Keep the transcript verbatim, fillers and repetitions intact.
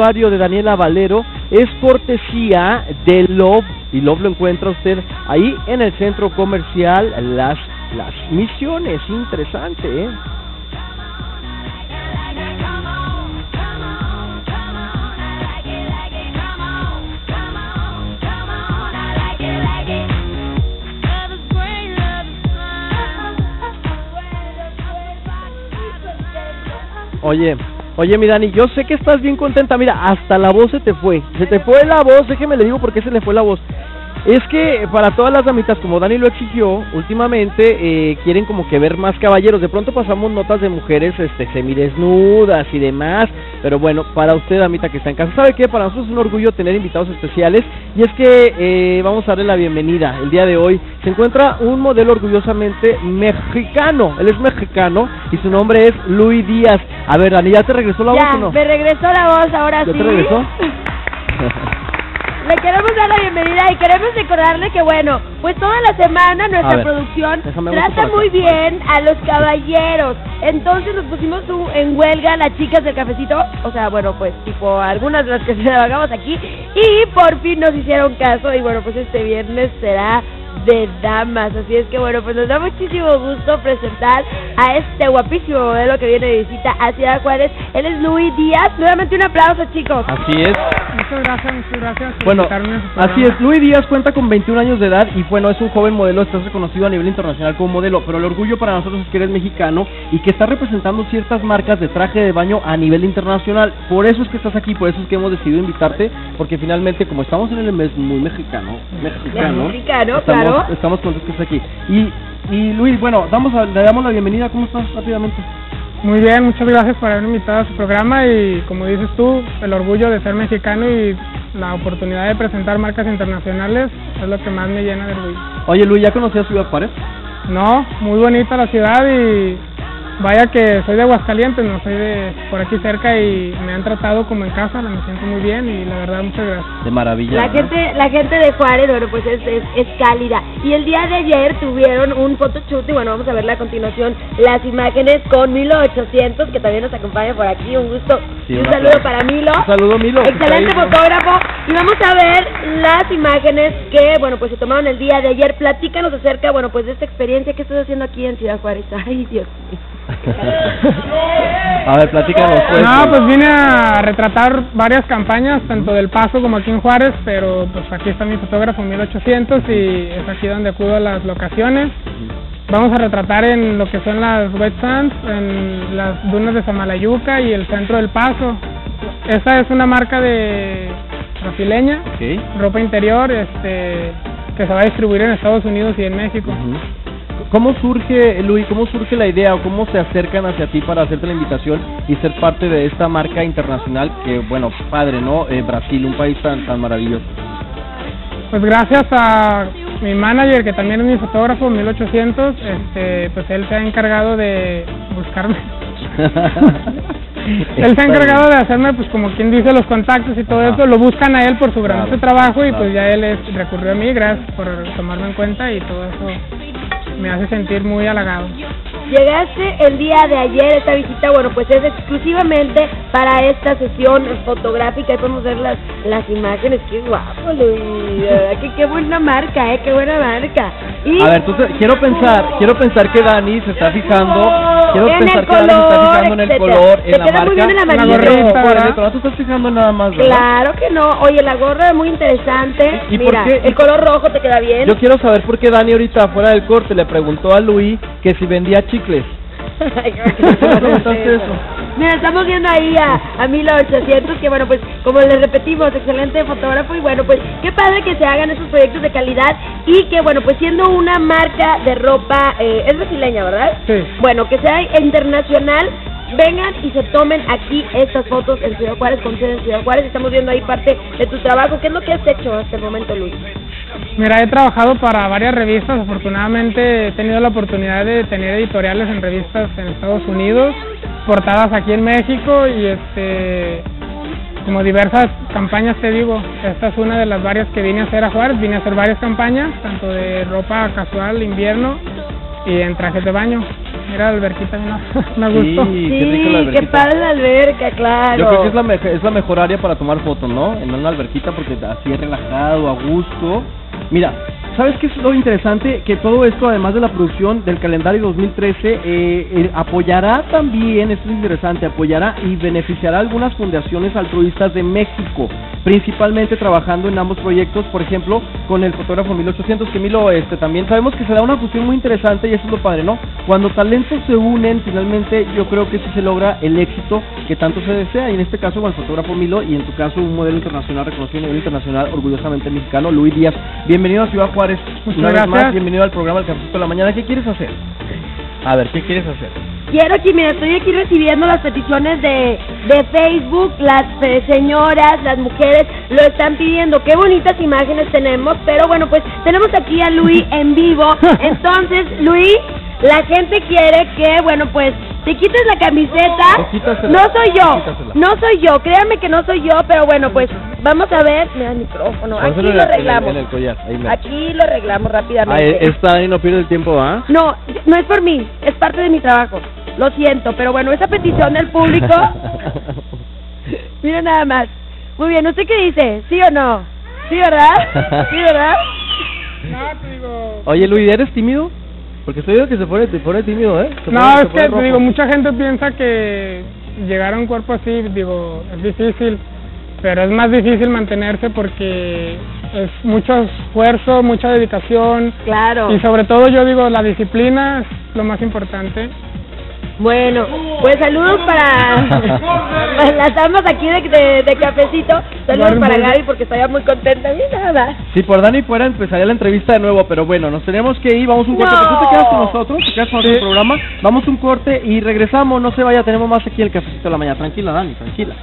El usuario de Daniela Valero es cortesía de Love, y Love lo encuentra usted ahí en el centro comercial Las, Las Misiones. Interesante, ¿eh? Oye, Oye, mi Dani, yo sé que estás bien contenta. Mira, hasta la voz se te fue. Se te fue la voz, déjeme le digo por qué se le fue la voz. Es que para todas las damitas, como Dani lo exigió, últimamente eh, quieren como que ver más caballeros. De pronto pasamos notas de mujeres este, semidesnudas y demás. Pero bueno, para usted, damita que está en casa, ¿sabe qué? Para nosotros es un orgullo tener invitados especiales. Y es que eh, vamos a darle la bienvenida el día de hoy. Se encuentra un modelo orgullosamente mexicano. Él es mexicano y su nombre es Loui Diaz. A ver, Dani, ¿ya te regresó la ya, voz o no? Ya, me regresó la voz, ahora sí. ¿Ya te regresó? Le queremos dar la bienvenida y queremos recordarle que, bueno, pues toda la semana nuestra ver, producción trata muy bien a los caballeros. Entonces nos pusimos en huelga las chicas del cafecito, o sea, bueno, pues tipo algunas de las que trabajamos aquí. Y por fin nos hicieron caso y, bueno, pues este viernes será de damas, así es que bueno, pues nos da muchísimo gusto presentar a este guapísimo modelo que viene de visita a Ciudad Juárez. Él es Loui Diaz. Nuevamente un aplauso, chicos. Así es. Muchas gracias, muchas gracias por bueno, invitarme a su programa. Así es, Loui Diaz cuenta con veintiún años de edad y bueno, es un joven modelo, está reconocido a nivel internacional como modelo, pero el orgullo para nosotros es que eres mexicano y que está representando ciertas marcas de traje de baño a nivel internacional. Por eso es que estás aquí, por eso es que hemos decidido invitarte, porque finalmente como estamos en el mes muy mexicano, mexicano, mexicano claro. Estamos contentos que estés aquí. Y, y Luis, bueno, damos a, le damos la bienvenida. ¿Cómo estás rápidamente? Muy bien, muchas gracias por haberme invitado a su programa y como dices tú, el orgullo de ser mexicano y la oportunidad de presentar marcas internacionales es lo que más me llena de orgullo. Oye Luis, ¿ya conocías Ciudad Juárez? No, muy bonita la ciudad y vaya que soy de Aguascalientes, no soy de por aquí cerca y me han tratado como en casa, me siento muy bien y la verdad muchas gracias. De maravilla. La ¿verdad? gente la gente de Juárez, bueno, pues es, es, es cálida. Y el día de ayer tuvieron un photoshoot y bueno, vamos a verla a continuación, las imágenes con Milo ochocientos, que también nos acompaña por aquí, un gusto. Sí, un saludo placer. Para Milo. Un saludo, Milo. Excelente fotógrafo. Y vamos a ver las imágenes que, bueno, pues se tomaron el día de ayer. Platícanos acerca, bueno, pues de esta experiencia que estás haciendo aquí en Ciudad Juárez. Ay, Dios mío. A ver, platícanos pues. No, pues vine a retratar varias campañas, tanto del Paso como aquí en Juárez, pero pues aquí está mi fotógrafo mil ochocientos y es aquí donde acudo a las locaciones. Vamos a retratar en lo que son las wet sands, en las dunas de Zamalayuca y el centro del Paso. Esa es una marca de brasileña, okay. Ropa interior, este, que se va a distribuir en Estados Unidos y en México. Uh-huh. ¿Cómo surge, Luis, cómo surge la idea o cómo se acercan hacia ti para hacerte la invitación y ser parte de esta marca internacional que, bueno, padre, ¿no? Eh, Brasil, un país tan, tan maravilloso. Pues gracias a mi manager, que también es mi fotógrafo, mil ochocientos, este, pues él se ha encargado de buscarme. Él se ha encargado de hacerme, pues como quien dice, los contactos y todo. Ajá. Eso, lo buscan a él por su gran claro, trabajo y claro. Pues ya él es, recurrió a mí, gracias por tomarme en cuenta y todo eso. Me hace sentir muy halagado. Llegaste el día de ayer, esta visita, bueno, pues es exclusivamente para esta sesión fotográfica. Ahí podemos ver las, las imágenes. Qué guapo, Luis. Qué, qué buena marca, eh, qué buena marca. Y... A ver, tú te, quiero pensar, quiero pensar que Dani se está fijando, quiero en pensar el color, que Dani se está fijando en el etcétera. color, en se la marca. Muy bien en la, la gorrita, ¿verdad? ¿Tú estás fijando nada más, ¿verdad? Claro que no. Oye, la gorra es muy interesante. ¿Y Mira, por qué? el color rojo te queda bien. Yo quiero saber por qué Dani ahorita fuera del corte le preguntó a Luis que si vendía chicles. Eso. Mira, estamos viendo ahí a, a mil ochocientos, que bueno, pues como les repetimos, excelente fotógrafo y bueno, pues qué padre que se hagan esos proyectos de calidad y que bueno, pues siendo una marca de ropa, eh, es brasileña, ¿verdad? Sí. Bueno, que sea internacional, vengan y se tomen aquí estas fotos en Ciudad Juárez, con sede en Ciudad Juárez. Estamos viendo ahí parte de tu trabajo. ¿Qué es lo que has hecho hasta el momento, Luis? Mira, he trabajado para varias revistas. Afortunadamente he tenido la oportunidad de tener editoriales en revistas en Estados Unidos, portadas aquí en México y este, como diversas campañas te digo. Esta es una de las varias que vine a hacer a Juárez. Vine a hacer varias campañas, tanto de ropa casual, invierno y en trajes de baño. Mira, alberquita, ¿no? Me gustó. Sí, qué, rica la alberquita. Qué padre la alberca, claro. Yo creo que es la, me es la mejor área para tomar fotos, ¿no? En una alberquita, porque así es relajado, a gusto. Mira, ¿sabes qué es lo interesante? Que todo esto, además de la producción del calendario dos mil trece, eh, eh, apoyará también, esto es interesante, apoyará y beneficiará a algunas fundaciones altruistas de México, principalmente trabajando en ambos proyectos, por ejemplo, con el fotógrafo mil ochocientos, que Milo, este, también sabemos que se da una fusión muy interesante, y eso es lo padre, ¿no? Cuando talentos se unen, finalmente yo creo que sí se logra el éxito que tanto se desea, y en este caso con el fotógrafo Milo, y en tu caso un modelo internacional reconocido a nivel internacional, orgullosamente mexicano, Loui Diaz. Bienvenido a Ciudad Juárez, una vez más, bienvenido al programa El Cafecito de la Mañana. ¿Qué quieres hacer? A ver, ¿qué quieres hacer? Quiero que, mira, estoy aquí recibiendo las peticiones de, de Facebook, las eh, señoras, las mujeres, lo están pidiendo. Qué bonitas imágenes tenemos, pero bueno, pues tenemos aquí a Loui en vivo. Entonces, Loui, la gente quiere que, bueno, pues, te quites la camiseta. Quítasela, no soy yo, quítasela. no soy yo, créanme que no soy yo, pero bueno, pues, vamos a ver. Mira el micrófono, aquí lo arreglamos. En el, en el collar, ahí me... Aquí lo arreglamos rápidamente. Ah, esta ahí no pierde el tiempo, ¿ah? ¿eh? No, no es por mí, es parte de mi trabajo. Lo siento, pero bueno, esa petición del público. Mira nada más. Muy bien, ¿usted qué dice? ¿Sí o no? ¿Sí, verdad? ¿Sí, verdad? No, te digo... Oye, Loui, ¿eres tímido? Porque estoy viendo que se pone, se pone tímido, ¿eh? Se no, pone, es que, te rojo. digo, mucha gente piensa que llegar a un cuerpo así, digo, es difícil. Pero es más difícil mantenerse porque es mucho esfuerzo, mucha dedicación. Claro. Y sobre todo, yo digo, la disciplina es lo más importante. Bueno, pues saludos para, para las damas aquí de, de, de Cafecito. Saludos para Gaby porque estaba muy contenta. Mira, nada. Si por Dani fuera, empezaría la entrevista de nuevo, pero bueno, nos tenemos que ir. Vamos un corte. No. ¿Tú te quedas con nosotros? ¿Te quedas con nuestro sí. programa? Vamos un corte y regresamos. No se vaya, tenemos más aquí El Cafecito de la Mañana. Tranquila, Dani, tranquila.